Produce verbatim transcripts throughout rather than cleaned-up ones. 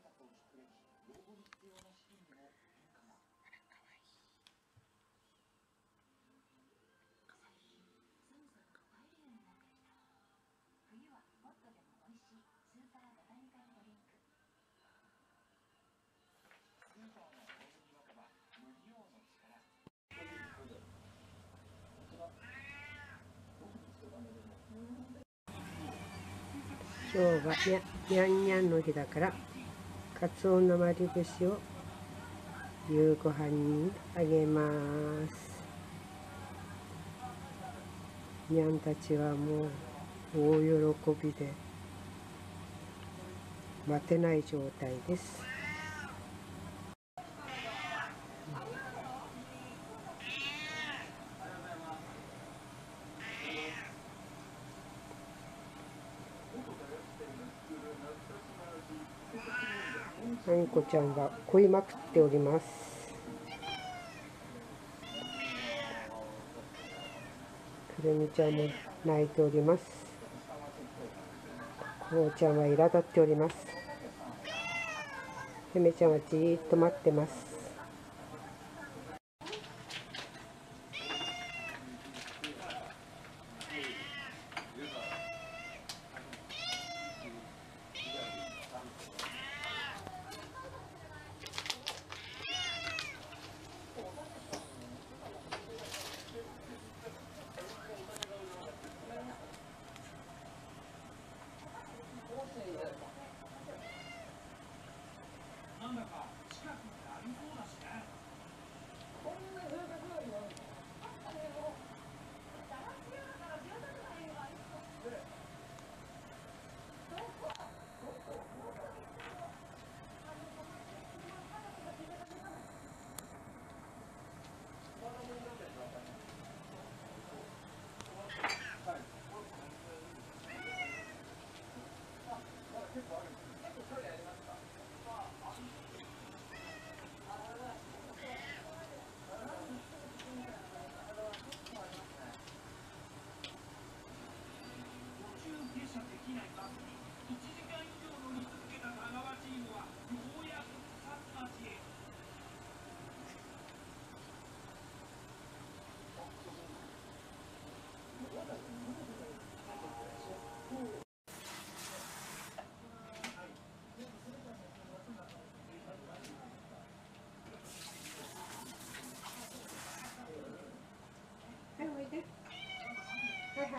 策を敷くべき老後に必要な資金にも変化が。かわいい。そろそろパエリアになってきた。冬はもっとでも美味しいスーパーボタニカルドリンク。スーパーのコンビニ若葉無料の力。今日はにゃんにゃんの日だからカツオの割り節を夕ご飯にあげます。にゃんたちはもう大喜びで待てない状態です。あんこちゃんがこいまくっております。くるみちゃんも泣いております。こうちゃんは苛立っております。ゆめちゃんはじーっと待ってます。なんだか近くにありそうだしね。こんな住宅街はあったねよ。だらしやだから住宅街がありそう。どこ？どこ？どこ？結構ある。結構距離ありますか？停車できないバスにいちじかん以上乗り続けた太川チームはようやく草津町へ。はい、おいで。はいはいは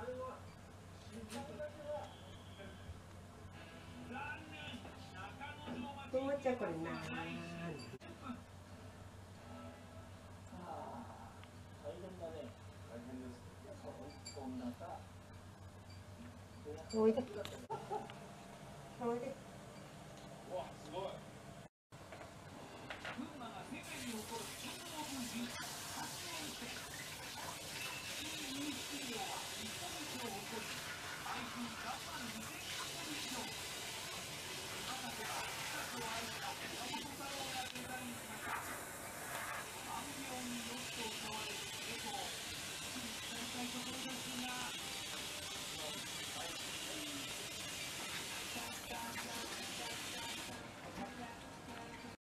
あれはどうちゃこれな。おいで。おいで。わ、すごい。群馬が世界に誇るキングオブジン。